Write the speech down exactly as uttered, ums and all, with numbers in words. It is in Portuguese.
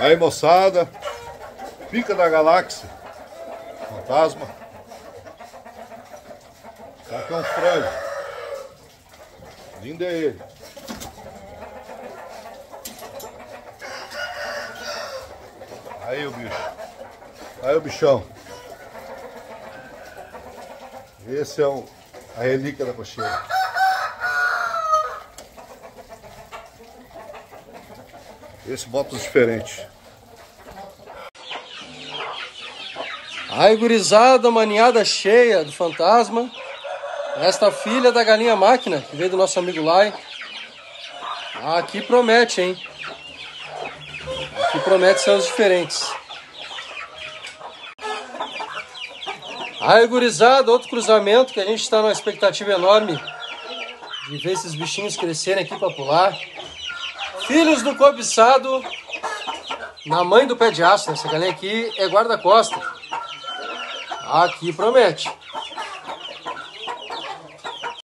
Aí, moçada, pica da galáxia, fantasma. Tá aqui um frango. Lindo é ele. Aí o bicho. Aí o bichão. Esse é um, a relíquia da cocheira. Esse bota diferente. Ai, gurizada, maniada cheia do fantasma. Esta filha da galinha máquina, que veio do nosso amigo Lai. Aqui promete, hein? Aqui promete ser os diferentes. Aí, gurizada, outro cruzamento que a gente está numa expectativa enorme de ver esses bichinhos crescerem aqui para pular. Filhos do cobiçado na mãe do pé de aço. Essa galinha aqui é guarda-costa. Aqui promete.